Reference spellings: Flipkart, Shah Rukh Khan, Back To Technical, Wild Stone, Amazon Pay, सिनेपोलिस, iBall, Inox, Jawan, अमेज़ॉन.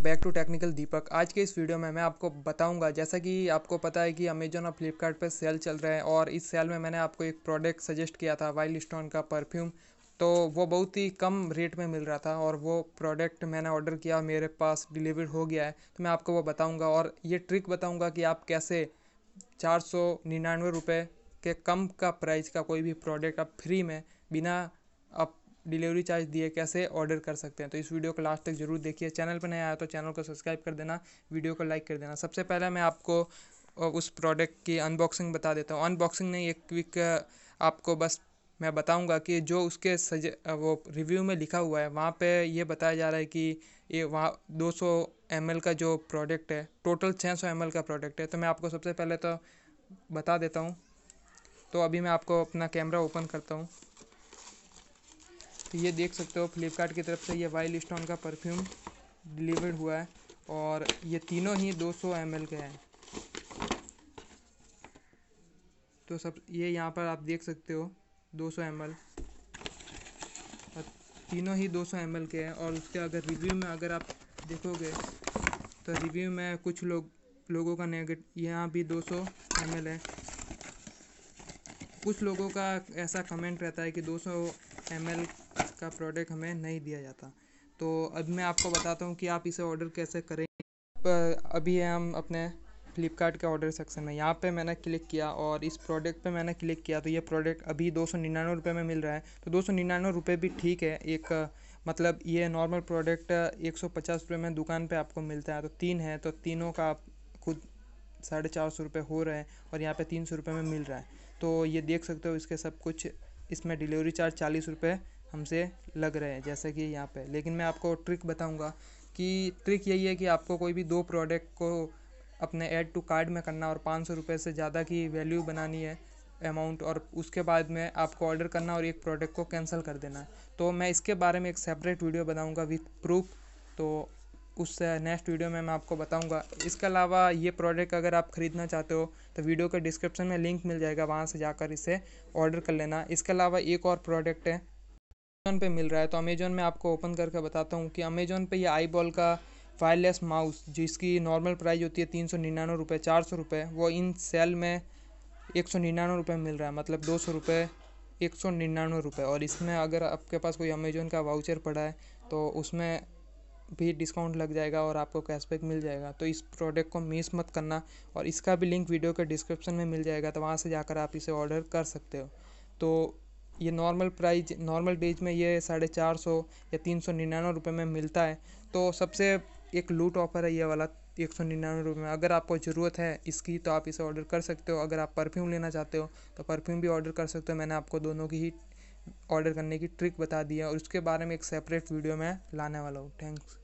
Welcome back to technical Deepak. आज के इस वीडियो में मैं आपको बताऊंगा, जैसा कि आपको पता है कि अमेजॉन और फ्लिपकार्ट पर सेल चल रहा है और इस सेल में मैंने आपको एक प्रोडक्ट सजेस्ट किया था, वाइल्ड स्टोन का परफ्यूम। तो वो बहुत ही कम रेट में मिल रहा था और वो प्रोडक्ट मैंने ऑर्डर किया, मेरे पास डिलीवर हो गया है। तो मैं आपको वो बताऊँगा और ये ट्रिक बताऊँगा कि आप कैसे 499 रुपये के कम का प्राइस का कोई भी प्रोडक्ट आप फ्री में बिना आप डिलीवरी चार्ज दिए कैसे ऑर्डर कर सकते हैं। तो इस वीडियो को लास्ट तक जरूर देखिए। चैनल पर नया आया तो चैनल को सब्सक्राइब कर देना, वीडियो को लाइक कर देना। सबसे पहले मैं आपको उस प्रोडक्ट की अनबॉक्सिंग बता देता हूँ। अनबॉक्सिंग नहीं, एक क्विक आपको बस मैं बताऊंगा कि जो उसके वो रिव्यू में लिखा हुआ है, वहाँ पे ये बताया जा रहा है कि ये वहाँ 200 ml का जो प्रोडक्ट है, टोटल 600 ml का प्रोडक्ट है। तो मैं आपको सबसे पहले तो बता देता हूँ। तो अभी मैं आपको अपना कैमरा ओपन करता हूँ। तो ये देख सकते हो फ्लिपकार्ट की तरफ से ये वाइल्ड स्टोन का परफ्यूम डिलीवर्ड हुआ है और ये तीनों ही 200 ml के हैं। तो सब ये यहाँ पर आप देख सकते हो 200 ml, तीनों ही 200 ml के हैं। और उसके अगर रिव्यू में अगर आप देखोगे तो रिव्यू में कुछ लोगों का नेगेटिव, यहाँ भी 200 ml है। कुछ लोगों का ऐसा कमेंट रहता है कि 200 ml का प्रोडक्ट हमें नहीं दिया जाता। तो अब मैं आपको बताता हूँ कि आप इसे ऑर्डर कैसे करें। अभी हम अपने फ्लिपकार्ट के ऑर्डर सेक्शन में, यहाँ पे मैंने क्लिक किया और इस प्रोडक्ट पे मैंने क्लिक किया। तो ये प्रोडक्ट अभी 299 रुपये में मिल रहा है। तो 299 रुपये भी ठीक है, एक मतलब ये नॉर्मल प्रोडक्ट 150 रुपये में दुकान पर आपको मिलता है। तो तीन है तो तीनों का आप खुद 450 रुपये हो रहे हैं और यहाँ पर 300 रुपये में मिल रहा है। तो ये देख सकते हो इसके सब कुछ, इसमें डिलीवरी चार्ज 40 रुपये हमसे लग रहे हैं, जैसे कि यहाँ पे। लेकिन मैं आपको ट्रिक बताऊंगा कि ट्रिक यही है कि आपको कोई भी दो प्रोडक्ट को अपने ऐड टू कार्ड में करना और 500 रुपये से ज़्यादा की वैल्यू बनानी है अमाउंट, और उसके बाद में आपको ऑर्डर करना और एक प्रोडक्ट को कैंसिल कर देना। तो मैं इसके बारे में एक सेपरेट वीडियो बनाऊँगा विथ प्रूफ। तो उस नेक्स्ट वीडियो में मैं आपको बताऊंगा। इसके अलावा ये प्रोडक्ट अगर आप ख़रीदना चाहते हो तो वीडियो के डिस्क्रिप्शन में लिंक मिल जाएगा, वहां से जाकर इसे ऑर्डर कर लेना। इसके अलावा एक और प्रोडक्ट है अमेज़ॉन पे मिल रहा है। तो अमेज़ॉन में आपको ओपन करके बताता हूं कि अमेज़ॉन पे ये आईबॉल का वायरलेस माउस, जिसकी नॉर्मल प्राइस होती है 399 रुपये, 400 रुपये, वो इन सेल में 199 रुपये मिल रहा है, मतलब 200 रुपये 199 रुपये। और इसमें अगर आपके पास कोई अमेज़ॉन का वाउचर पड़ा है तो उसमें भी डिस्काउंट लग जाएगा और आपको कैशबैक मिल जाएगा। तो इस प्रोडक्ट को मिस मत करना और इसका भी लिंक वीडियो के डिस्क्रिप्शन में मिल जाएगा, तो वहाँ से जाकर आप इसे ऑर्डर कर सकते हो। तो ये नॉर्मल प्राइस, नॉर्मल डेज में ये 450 या 399 रुपये में मिलता है। तो सबसे एक लूट ऑफर है ये वाला 199 रुपये में। अगर आपको ज़रूरत है इसकी तो आप इसे ऑर्डर कर सकते हो। अगर आप परफ्यूम लेना चाहते हो तो परफ्यूम भी ऑर्डर कर सकते हो। मैंने आपको दोनों की ही ऑर्डर करने की ट्रिक बता दी है और उसके बारे में एक सेपरेट वीडियो में लाने वाला हूँ। थैंक्स।